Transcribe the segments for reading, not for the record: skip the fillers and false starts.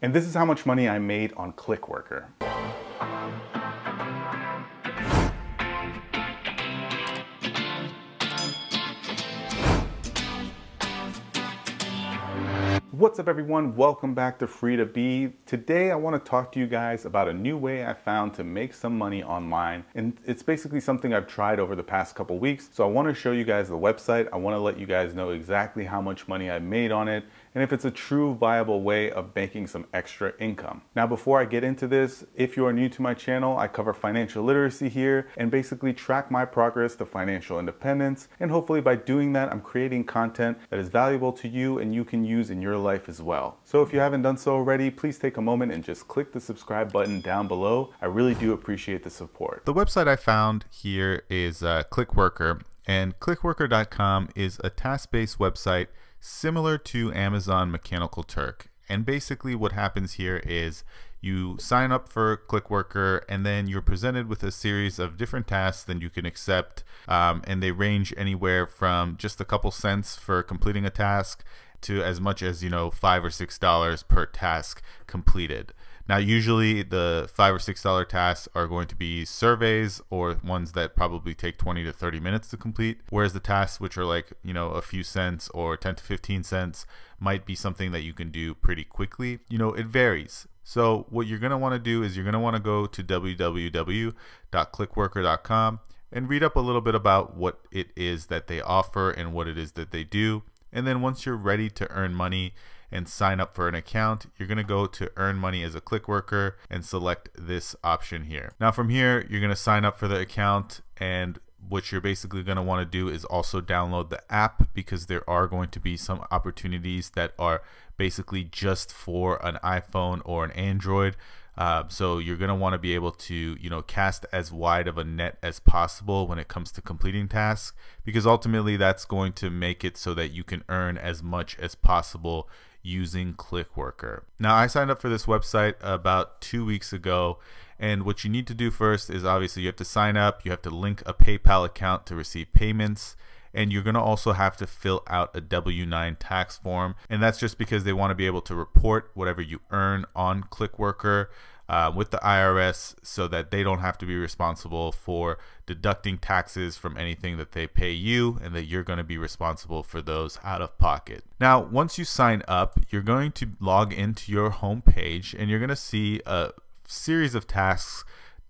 And this is how much money I made on Clickworker. What's up everyone, welcome back to Free To Be. Today I want to talk to you guys about a new way I found to make some money online, and it's basically something I've tried over the past couple weeks. So I want to show you guys the website, I want to let you guys know exactly how much money I made on it, and if it's a true viable way of making some extra income. Now before I get into this, if you are new to my channel, I cover financial literacy here and basically track my progress to financial independence, and hopefully by doing that I'm creating content that is valuable to you and you can use in your life as well. So if you haven't done so already, please take a moment and just click the subscribe button down below. I really do appreciate the support. The website I found here is Clickworker, and clickworker.com is a task-based website similar to Amazon Mechanical Turk. And basically what happens here is you sign up for Clickworker and then you're presented with a series of different tasks that you can accept, and they range anywhere from just a couple cents for completing a task to as much as, you know, $5 or $6 per task completed. Now usually the $5 or $6 tasks are going to be surveys or ones that probably take 20 to 30 minutes to complete, whereas the tasks which are like, you know, a few cents or 10 to 15 cents might be something that you can do pretty quickly. You know, it varies. So what you're going to want to do is you're going to want to go to www.clickworker.com and read up a little bit about what it is that they offer and what it is that they do. And then once you're ready to earn money and sign up for an account, you're gonna go to earn money as a Clickworker and select this option here. Now from here, you're gonna sign up for the account, and what you're basically gonna wanna do is also download the app, because there are going to be some opportunities that are basically just for an iPhone or an Android. So you're gonna wanna be able to, you know, cast as wide of a net as possible when it comes to completing tasks, because ultimately that's going to make it so that you can earn as much as possible using Clickworker. Now I signed up for this website about 2 weeks ago, and what you need to do first is obviously you have to sign up, you have to link a PayPal account to receive payments, and you're gonna also have to fill out a W-9 tax form, and that's just because they wanna be able to report whatever you earn on Clickworker with the IRS, so that they don't have to be responsible for deducting taxes from anything that they pay you, and that you're going to be responsible for those out of pocket. Now once you sign up, you're going to log into your home page, and you're going to see a series of tasks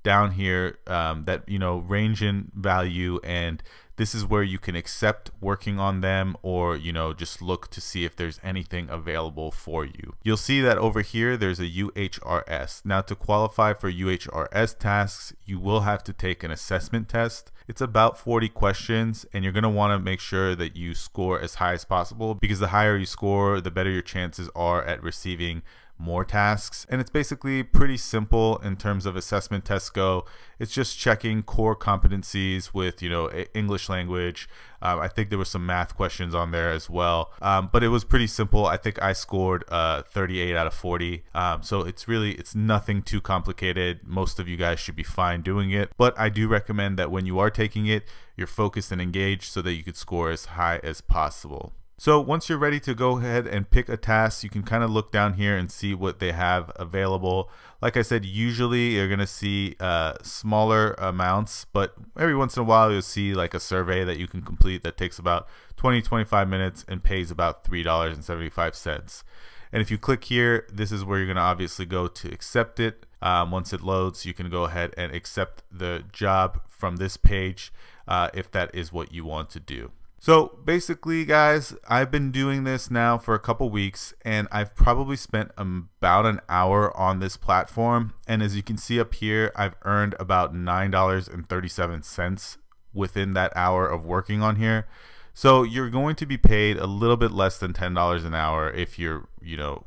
down here that, you know, range in value, and this is where you can accept working on them, or, you know, just look to see if there's anything available for you. You'll see that over here there's a UHRS. Now to qualify for UHRS tasks, you will have to take an assessment test. It's about 40 questions, and you're gonna wanna make sure that you score as high as possible, because the higher you score, the better your chances are at receiving more tasks. And it's basically pretty simple in terms of assessment tests go. It's just checking core competencies with, you know, English language. I think there were some math questions on there as well, but it was pretty simple. I think I scored 38 out of 40, so it's nothing too complicated. Most of you guys should be fine doing it, but I do recommend that when you are taking it, you're focused and engaged so that you could score as high as possible. So once you're ready to go ahead and pick a task, you can kind of look down here and see what they have available. Like I said, usually you're going to see smaller amounts, but every once in a while you'll see like a survey that you can complete that takes about 20-25 minutes and pays about $3.75. And if you click here, this is where you're going to obviously go to accept it. Once it loads, you can go ahead and accept the job from this page if that is what you want to do. So basically guys, I've been doing this now for a couple weeks, and I've probably spent about an hour on this platform, and as you can see up here, I've earned about $9.37 within that hour of working on here. So you're going to be paid a little bit less than $10 an hour if you're, you know,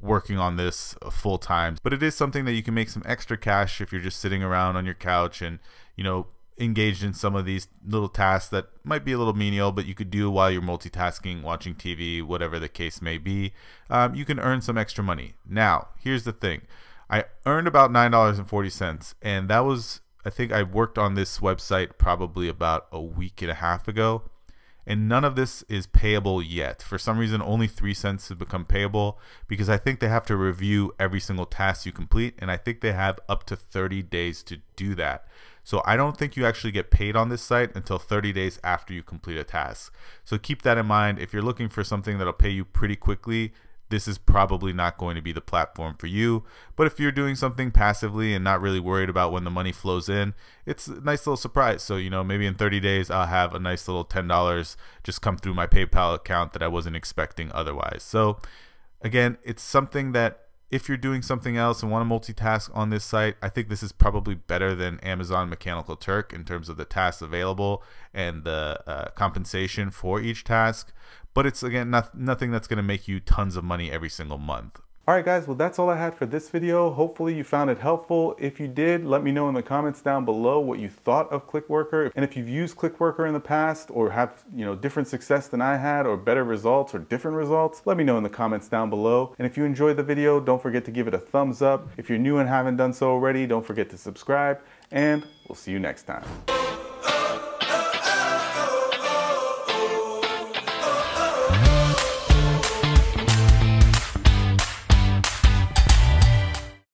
working on this full time, but it is something that you can make some extra cash if you're just sitting around on your couch and, you know, engaged in some of these little tasks that might be a little menial, but you could do while you're multitasking, watching TV, whatever the case may be. You can earn some extra money. Now here's the thing, I earned about $9.40, and that was, I think I worked on this website probably about a week and a half ago, and none of this is payable yet. For some reason, only 3 cents have become payable because I think they have to review every single task you complete, and I think they have up to 30 days to do that. So I don't think you actually get paid on this site until 30 days after you complete a task. So keep that in mind. If you're looking for something that'll pay you pretty quickly, this is probably not going to be the platform for you. But if you're doing something passively and not really worried about when the money flows in, it's a nice little surprise. So, you know, maybe in 30 days I'll have a nice little $10 just come through my PayPal account that I wasn't expecting otherwise. So again, it's something that if you're doing something else and want to multitask on this site, I think this is probably better than Amazon Mechanical Turk in terms of the tasks available and the compensation for each task. But it's, again, nothing that's going to make you tons of money every single month. All right, guys, well, that's all I had for this video. Hopefully you found it helpful. If you did, let me know in the comments down below what you thought of Clickworker. And if you've used Clickworker in the past or have, you know, different success than I had, or better results or different results, let me know in the comments down below. And if you enjoyed the video, don't forget to give it a thumbs up. If you're new and haven't done so already, don't forget to subscribe, and we'll see you next time.